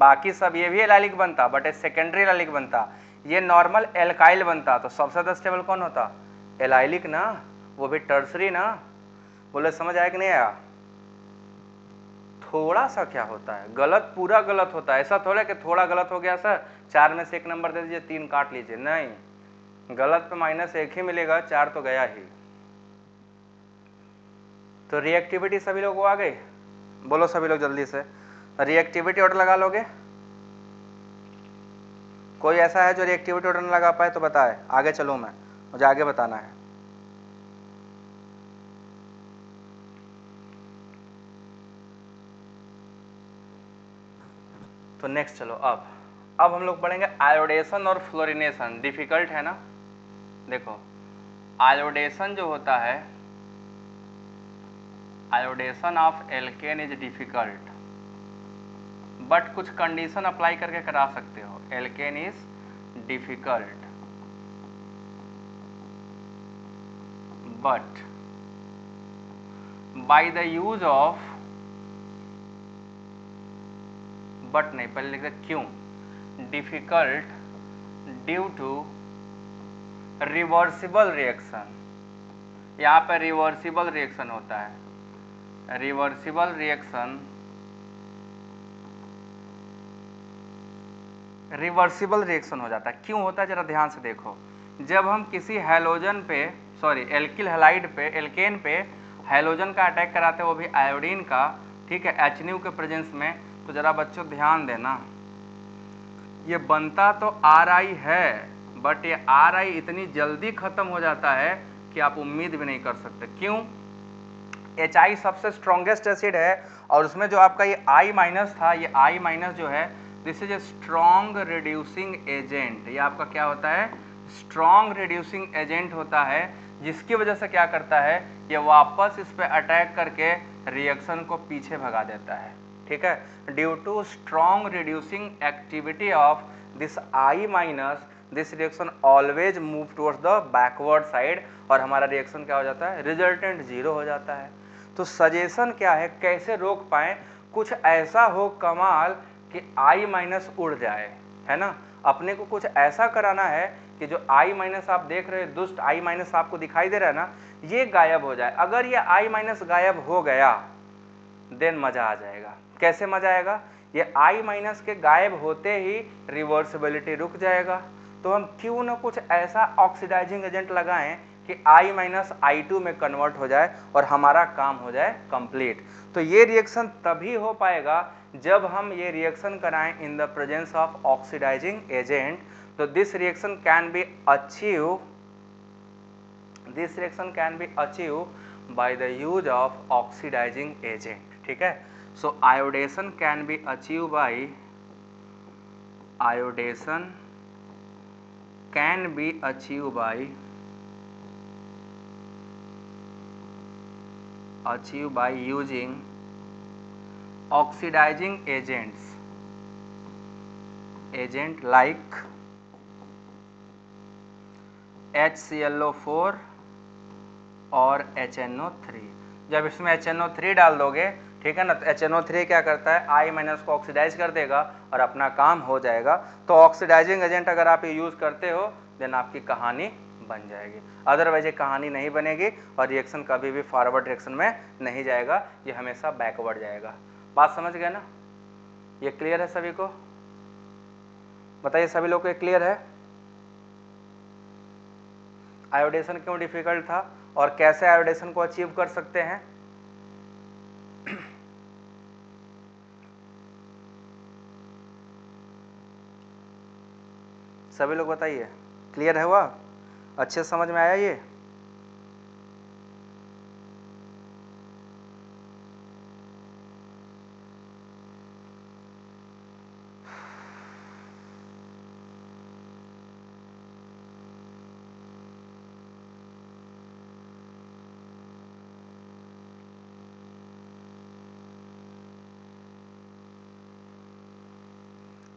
बाकी सब ये भी एलाइलिक बनता बट ये सेकेंडरी एलाइलिक बनता, ये नॉर्मल एल्काइल बनता, तो सबसे ज़्यादा स्टेबल कौन होता, एलाइलिक ना, वो भी टर्सरी ना। बोले समझ आया कि नहीं आया। थोड़ा सा क्या होता है गलत, पूरा गलत होता है, ऐसा थोड़ा कि थोड़ा गलत हो गया सर 4 में से 1 नंबर दे दीजिए 3 काट लीजिए, नहीं, गलत पे -1 ही मिलेगा, 4 तो गया ही। तो रिएक्टिविटी सभी लोग आ गई, बोलो सभी लोग जल्दी से रिएक्टिविटी ऑर्डर लगा लोगे। कोई ऐसा है जो रिएक्टिविटी ऑर्डर न लगा पाए तो बताए, आगे चलूं मैं, मुझे आगे बताना है। तो नेक्स्ट चलो अब हम लोग पढ़ेंगे आयोडेशन और फ्लोरिनेशन। डिफिकल्ट है ना। देखो आयोडेशन जो होता है, iodination of alkane is difficult, but कुछ कंडीशन अप्लाई करके करा सकते हो। Alkane is difficult but by the use of, but नहीं पहले लिखते क्यों, difficult due to reversible reaction. यहाँ पर रिवर्सिबल रिएक्शन होता है, रिवर्सिबल रिएक्शन, रिवर्सिबल रिएक्शन हो जाता है। क्यों होता है जरा ध्यान से देखो। जब हम किसी हैलोजन पे सॉरी एल्किल हैलाइड पे, एल्केन पे हैलोजन का अटैक कराते हैं, वो भी आयोडीन का, ठीक है, HNO के प्रेजेंस में, तो जरा बच्चों ध्यान देना, ये बनता तो RI है, बट ये RI इतनी जल्दी ख़त्म हो जाता है कि आप उम्मीद भी नहीं कर सकते। क्यों? HI सबसे स्ट्रॉन्गेस्ट एसिड है और उसमें जो आपका ये I माइनस था, ये I माइनस जो है, this is a strong reducing agent. ये आपका क्या होता है, स्ट्रॉन्ग रिड्यूसिंग एजेंट होता है, जिसकी वजह से क्या करता है, ये वापस इस पर अटैक करके रिएक्शन को पीछे भगा देता है, ठीक है। Due to strong reducing activity of this I minus, this reaction always move towards the backward side, और हमारा रिएक्शन क्या हो जाता है, रिजल्टेंट जीरो हो जाता है। तो सजेशन क्या है, कैसे रोक पाए, कुछ ऐसा हो कमाल कि I माइनस उड़ जाए, है ना। अपने को कुछ ऐसा कराना है कि जो I माइनस आप देख रहे हो, दुष्ट I माइनस आपको दिखाई दे रहा है ना, ये गायब हो जाए। अगर ये I माइनस गायब हो गया देन मज़ा आ जाएगा। कैसे मज़ा आएगा, ये I माइनस के गायब होते ही रिवर्सिबिलिटी रुक जाएगा। तो हम क्यों ना कुछ ऐसा ऑक्सीडाइजिंग एजेंट लगाएं कि I माइनस I2 में कन्वर्ट हो जाए और हमारा काम हो जाए कंप्लीट। तो ये रिएक्शन तभी हो पाएगा जब हम ये रिएक्शन कराएं in the presence of oxidizing agent. तो this reaction can be achieve by the use of oxidizing agent, ठीक है। So iodination can be achieve by, iodination can be achieve by using oxidizing agents, agent like HClO4 और HNO3। जब इसमें HNO3 डाल दोगे, ठीक है ना, तो HNO3 क्या करता है, I माइनस को ऑक्सीडाइज कर देगा और अपना काम हो जाएगा। तो ऑक्सीडाइजिंग एजेंट अगर आप ये यूज़ करते हो देन आपकी कहानी बन जाएगी, अदरवाइज ये कहानी नहीं बनेगी और रिएक्शन कभी भी फॉरवर्ड डायरेक्शन में नहीं जाएगा, ये हमेशा बैकवर्ड जाएगा। बात समझ गए ना, ये क्लियर है सभी को? बताइए सभी लोग को ये क्लियर है, आयोडेशन क्यों डिफिकल्ट था और कैसे आयोडेशन को अचीव कर सकते हैं। सभी लोग बताइए, क्लियर है, हुआ अच्छे समझ में आया ये?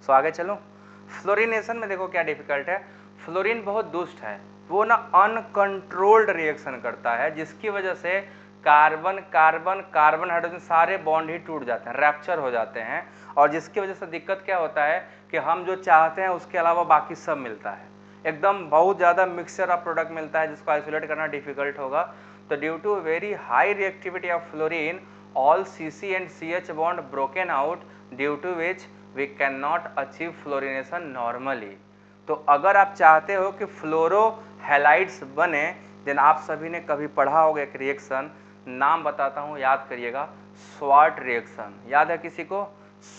सो आगे चलो। फ्लोरिनेशन में देखो क्या डिफिकल्ट है, फ्लोरीन बहुत दुष्ट है, वो ना अनकंट्रोल्ड रिएक्शन करता है, जिसकी वजह से कार्बन कार्बन कार्बन हाइड्रोजन सारे बॉन्ड ही टूट जाते हैं, रैप्चर हो जाते हैं, और जिसकी वजह से दिक्कत क्या होता है कि हम जो चाहते हैं उसके अलावा बाकी सब मिलता है, एकदम बहुत ज़्यादा मिक्सचर ऑफ प्रोडक्ट मिलता है, जिसको आइसोलेट करना डिफिकल्ट होगा। तो due to very high reactivity of fluorine all CC and CH bond broken out, due to which we can not achieve fluorination normally. तो अगर आप चाहते हो कि फ्लोरो हैलाइड्स बने, देन आप सभी ने कभी पढ़ा होगा एक रिएक्शन, नाम बताता हूँ याद करिएगा, स्वार्ट रिएक्शन। याद है किसी को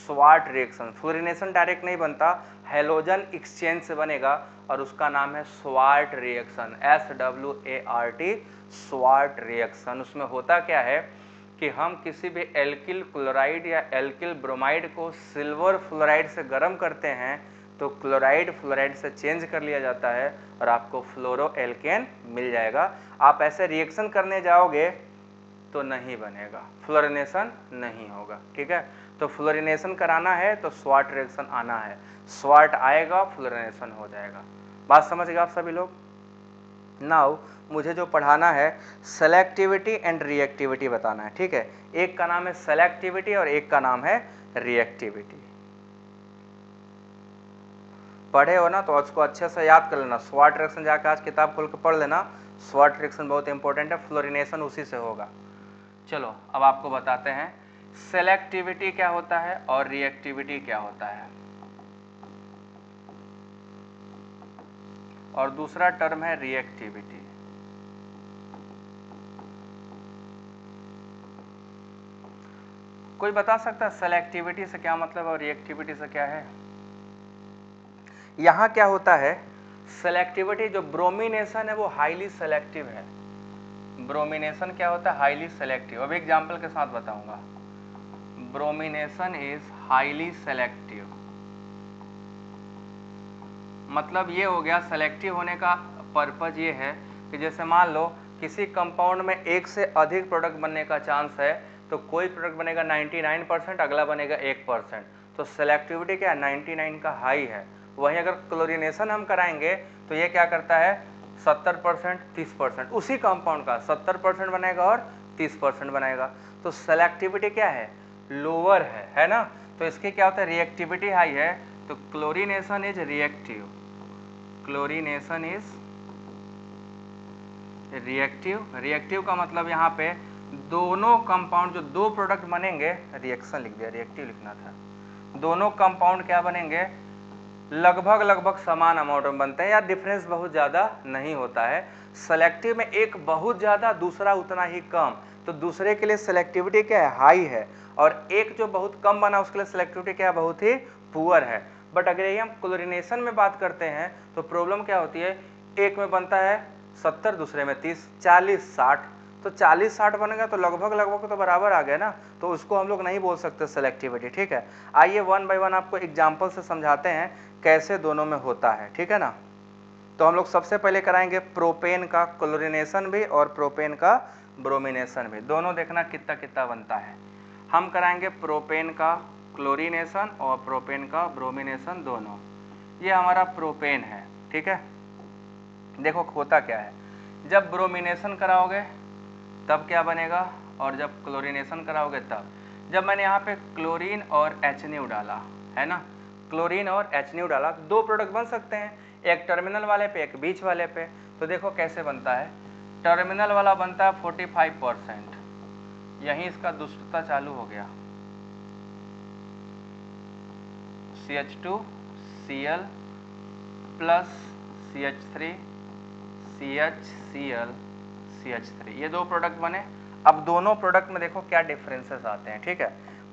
स्वार्ट रिएक्शन? फ्लोरिनेशन डायरेक्ट नहीं बनता, हेलोजन एक्सचेंज से बनेगा और उसका नाम है sword reaction, SWART Swarts reaction. उसमें होता क्या है कि हम किसी भी एल्किल क्लोराइड या एल्किल ब्रोमाइड को सिल्वर फ्लोराइड से गर्म करते हैं तो क्लोराइड फ्लोराइड से चेंज कर लिया जाता है और आपको फ्लोरो एल्केन मिल जाएगा। आप ऐसे रिएक्शन करने जाओगे तो नहीं बनेगा, फ्लोरिनेशन नहीं होगा। ठीक है, तो फ्लोरिनेशन कराना है तो स्वाट रिएक्शन आना है, स्वाट आएगा फ्लोरिनेशन हो जाएगा। बात समझ गए आप सभी लोग? नाउ मुझे जो पढ़ाना है सेलेक्टिविटी एंड रिएक्टिविटी बताना है। ठीक है, एक का नाम है सेलेक्टिविटी और एक का नाम है रिएक्टिविटी। पढ़े हो ना तो उसको अच्छे से याद कर लेना। स्वाट रिएक्शन जाकर आज किताब खोल के पढ़ लेना, स्वाट रिएक्शन बहुत इंपॉर्टेंट है, फ्लोरिनेशन उसी से होगा। चलो अब आपको बताते हैं सेलेक्टिविटी क्या होता है और रिएक्टिविटी क्या होता है, और दूसरा टर्म है रिएक्टिविटी। कोई बता सकता है सेलेक्टिविटी से क्या मतलब और रिएक्टिविटी से क्या है? यहाँ क्या होता है सेलेक्टिविटी, जो ब्रोमिनेशन है वो हाईली सेलेक्टिव है। ब्रोमिनेशन क्या होता है? Highly selective. अब एग्जांपल के साथ बताऊंगा। ब्रोमिनेशन इज हाईली सेलेक्टिव, मतलब ये हो गया सेलेक्टिव होने का पर्पज ये है कि जैसे मान लो किसी कंपाउंड में एक से अधिक प्रोडक्ट बनने का चांस है तो कोई प्रोडक्ट बनेगा 99%, अगला बनेगा 1%। तो सेलेक्टिविटी क्या है? 99 का हाई है। वहीं अगर क्लोरीनेशन हम कराएंगे तो ये क्या करता है 70%, 30%, उसी कंपाउंड का 70% बनेगा और 30% बनेगा। तो सेलेक्टिविटी क्या है? लोअर है ना। तो इसके क्या होता है? रिएक्टिविटी हाई है। तो chlorination is reactive, chlorination is reactive. Reactive का मतलब यहाँ पे दोनों कंपाउंड, जो दो प्रोडक्ट बनेंगे, रिएक्शन लिख दिया, रिएक्टिव लिखना था। दोनों कंपाउंड क्या बनेंगे? लगभग समान अमाउंट में बनते हैं या डिफरेंस बहुत ज़्यादा नहीं होता है। सेलेक्टिव में एक बहुत ज़्यादा, दूसरा उतना ही कम, तो दूसरे के लिए सेलेक्टिविटी क्या है? हाई है। और एक जो बहुत कम बना उसके लिए सेलेक्टिविटी क्या है? बहुत ही पुअर है। बट अगर ये हम क्लोरीनेशन में बात करते हैं तो प्रॉब्लम क्या होती है? एक में बनता है 70, दूसरे में 30, 40, 60, तो 40-60 बनेगा तो लगभग तो बराबर आ गया ना, तो उसको हम लोग नहीं बोल सकते सेलेक्टिविटी। ठीक है, आइए 1 by 1 आपको एग्जाम्पल से समझाते हैं कैसे दोनों में होता है। ठीक है ना, तो हम लोग सबसे पहले कराएंगे प्रोपेन का क्लोरीनेशन भी और प्रोपेन का ब्रोमिनेशन भी, दोनों देखना कितना कितना बनता है। हम कराएंगे प्रोपेन का क्लोरीनेशन और प्रोपेन का ब्रोमिनेशन दोनों। ये हमारा प्रोपेन है। ठीक है, देखो होता क्या है, जब ब्रोमिनेशन कराओगे तब क्या बनेगा और जब क्लोरीनेशन कराओगे तब। जब मैंने यहाँ पे क्लोरीन और HNO डाला है ना, क्लोरीन और HNO डाला, दो प्रोडक्ट बन सकते हैं, एक टर्मिनल वाले पे एक बीच वाले पे। तो देखो कैसे बनता है, टर्मिनल वाला बनता है 45%, यहीं इसका दुष्टता चालू हो गया, CH2Cl + CH3CHCl CH3, ये दो प्रोडक्ट बने। अब दोनों प्रोडक्ट में देखो क्या डिफरेंसेस आते हैं। ठीक है,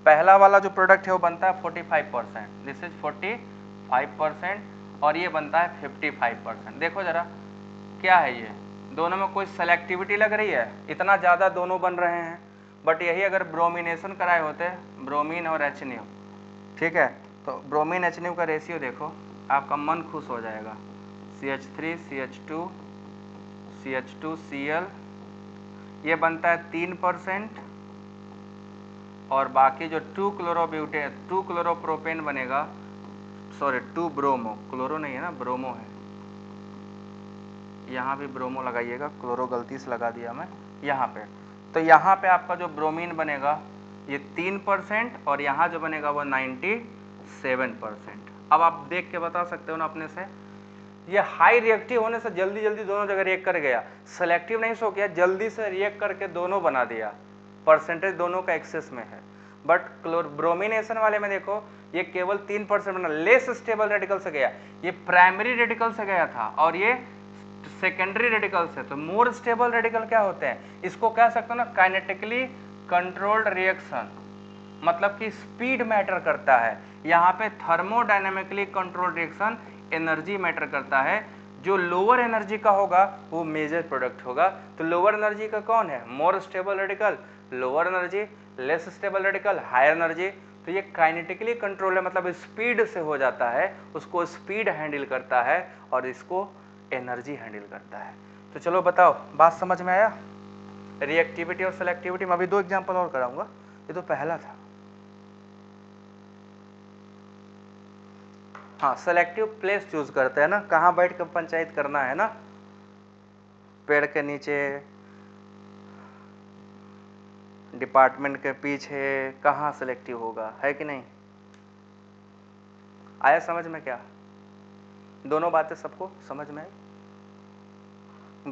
पहला वाला जो प्रोडक्ट है वो बनता है 45%, दिस इज 45%, और ये बनता है 55%। देखो जरा क्या है, ये दोनों में कोई सेलेक्टिविटी लग रही है? इतना ज़्यादा दोनों बन रहे हैं। बट यही अगर ब्रोमिनेशन कराए होते, ब्रोमीन और HNO, ठीक है, तो ब्रोमीन HNO का रेशियो देखो, आपका मन खुश हो जाएगा, CH3 CH2 CH2Cl, ये बनता है 3%, और बाकी जो 2 क्लोरोप्रोपेन बनेगा, सॉरी 2 ब्रोमो, क्लोरो नहीं है ना, ब्रोमो है, यहाँ भी ब्रोमो लगाइएगा, क्लोरो गलती से लगा दिया मैं यहाँ पे। तो यहाँ पे आपका जो ब्रोमीन बनेगा ये 3% और यहाँ जो बनेगा वो 97%। अब आप देख के बता सकते हो ना अपने से, ये हाई रिएक्टिव होने से जल्दी दोनों जगह रिएक्ट कर गया, सेलेक्टिव नहीं सो किया, जल्दी से रिएक्ट करके दोनों बना दिया, परसेंटेज दोनों का एक्सेस में है। बट ब्रोमिनेशन वाले में देखो ये केवल 3% बना, लेस स्टेबल रेडिकल से गया, ये प्राइमरी रेडिकल से गया था और ये सेकेंडरी रेडिकल से, तो मोर स्टेबल रेडिकल क्या होते हैं, इसको कह सकते हो ना काइनेटिकली कंट्रोल्ड रिएक्शन, मतलब कि स्पीड मैटर करता है। यहाँ पे thermodynamically controlled reaction, energy matter करता है, जो लोअर एनर्जी का होगा वो मेजर प्रोडक्ट होगा। तो लोअर एनर्जी का कौन है? More stable radical. Lower energy, less stable radical higher energy. तो ये काइनेटिकली कंट्रोल है, मतलब स्पीड से हो जाता है, उसको स्पीड हैंडल करता है और इसको एनर्जी हैंडल करता है। तो चलो बताओ बात समझ में आया। रिएक्टिविटी और सेलेक्टिविटी में अभी दो एग्जांपल और कराऊंगा, ये तो पहला था। हाँ, सेलेक्टिव प्लेस चूज करते हैं ना, कहाँ बैठ कर पंचायत करना है ना, पेड़ के नीचे, डिपार्टमेंट के पीछे, कहाँ सेलेक्टिव होगा, है कि नहीं? आया समझ में? क्या दोनों बातें सबको समझ में आई?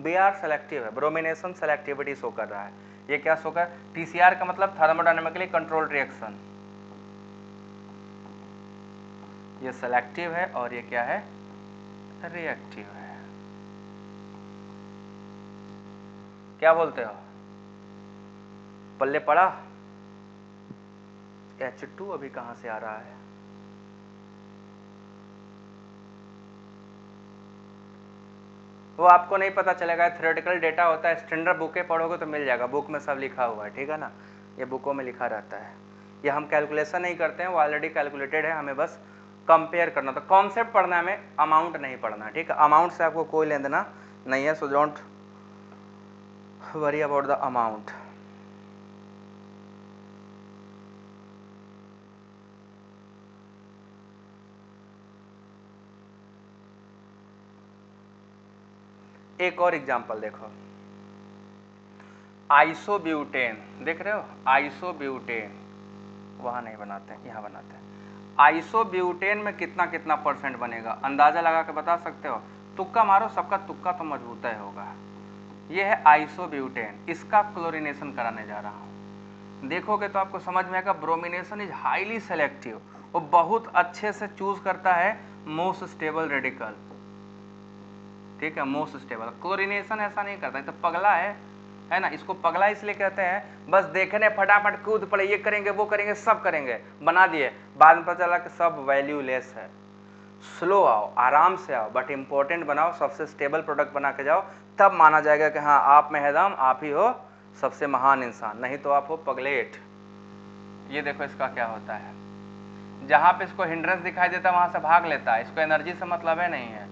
बी आर सेलेक्टिव है, ब्रोमिनेशन सेलेक्टिविटी शो कर रहा है। ये क्या शो कर रहा है? टीसीआर का मतलब थर्मोडायनेमिकली कंट्रोल्ड रिएक्शन। ये सेलेक्टिव है और ये क्या है? रिएक्टिव है। क्या बोलते हो? पल्ले पड़ा? H2 अभी कहां से आ रहा है? वो आपको नहीं पता चलेगा, थ्योरेटिकल डेटा होता है, स्टैंडर्ड बुके पढ़ोगे तो मिल जाएगा, बुक में सब लिखा हुआ है, ठीक है ना, ये बुकों में लिखा रहता है, ये हम कैलकुलेशन नहीं करते हैं, वो ऑलरेडी कैलकुलेटेड है, हमें बस कंपेयर करना। तो कॉन्सेप्ट पढ़ना है हमें, अमाउंट नहीं पढ़ना, ठीक है, अमाउंट से आपको कोई लेन देना नहीं है, so don't worry about the amount. एक और एग्जांपल देखो, आइसोब्यूटेन, देख रहे हो आइसोब्यूटेन, वहां नहीं बनाते हैं, यहाँ बनाते हैं। आइसोब्यूटेन में कितना कितना परसेंट बनेगा अंदाजा लगा के बता सकते हो? तुक्का मारो, सबका तुक्का तो मजबूत होगा। ये है आइसोब्यूटेन, इसका क्लोरीनेशन कराने जा रहा हूँ। देखोगे तो आपको समझ में आएगा, ब्रोमिनेशन इज हाईली सेलेक्टिव, वो बहुत अच्छे से चूज करता है मोस्ट स्टेबल रेडिकल, ठीक है, मोस्ट स्टेबल। क्लोरीनेशन ऐसा नहीं करता, तो पगला है ना, इसको पगला इसलिए कहते हैं, बस देखने फटाफट कूद पड़े, ये करेंगे वो करेंगे सब करेंगे, बना दिए, बाद में पता चला कि सब वैल्यूलेस है। स्लो आओ, आराम से आओ, बट इम्पोर्टेंट बनाओ, सबसे स्टेबल प्रोडक्ट बना के जाओ, तब माना जाएगा कि हाँ आप में है दम, आप ही हो सबसे महान इंसान, नहीं तो आप हो पगलेट। ये देखो इसका क्या होता है, जहाँ पे इसको हिंड्रेंस दिखाई देता है वहाँ से भाग लेता है, इसको एनर्जी से मतलब है नहीं है,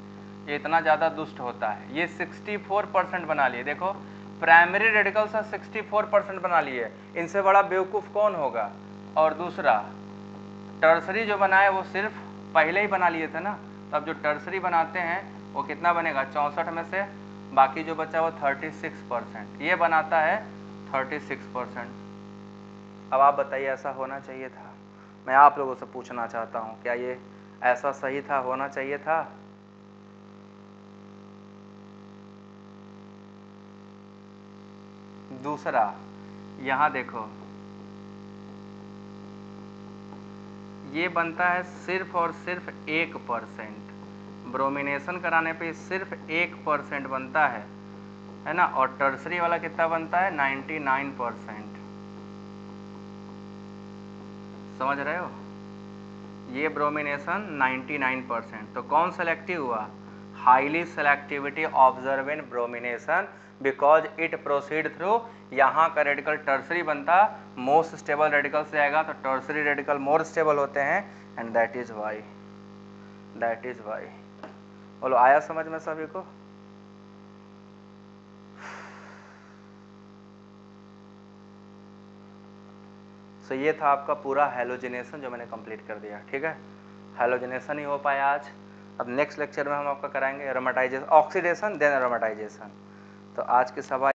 ये इतना ज़्यादा दुष्ट होता है। ये 64% बना लिए, देखो प्राइमरी रेडिकल से 64% बना लिए, इनसे बड़ा बेवकूफ़ कौन होगा? और दूसरा टर्सरी जो बनाए वो सिर्फ पहले ही बना लिए थे ना, तब जो टर्सरी बनाते हैं वो कितना बनेगा? 64 में से बाकी जो बचा वो 36%, ये बनाता है 36%। अब आप बताइए ऐसा होना चाहिए था? मैं आप लोगों से पूछना चाहता हूँ, क्या ये ऐसा सही था, होना चाहिए था? दूसरा यहाँ देखो, ये बनता है सिर्फ और सिर्फ 1%, ब्रोमिनेशन कराने पे सिर्फ 1% बनता है ना, और टर्सरी वाला कितना बनता है? 99%। समझ रहे हो? ये ब्रोमिनेशन 99%, तो कौन सेलेक्टिव हुआ? Highly selectivity observe in bromination, because it proceed through, यहाँ का रेडिकल टर्सरी बनता, मोस्ट स्टेबल रेडिकल से आएगा, तो टर्सरी रेडिकल मोर स्टेबल होते हैं, एंड दैट इज वाई। बोलो आया समझ में सभी को? सो ये था आपका पूरा हैलोजिनेशन जो मैंने कंप्लीट कर दिया, ठीक है, हैलोजिनेशन ही हो पाया आज। अब नेक्स्ट लेक्चर में हम आपका कराएंगे एरोमेटाइजेशन, ऑक्सीडेशन देन एरोमेटाइजेशन। तो आज के सवाल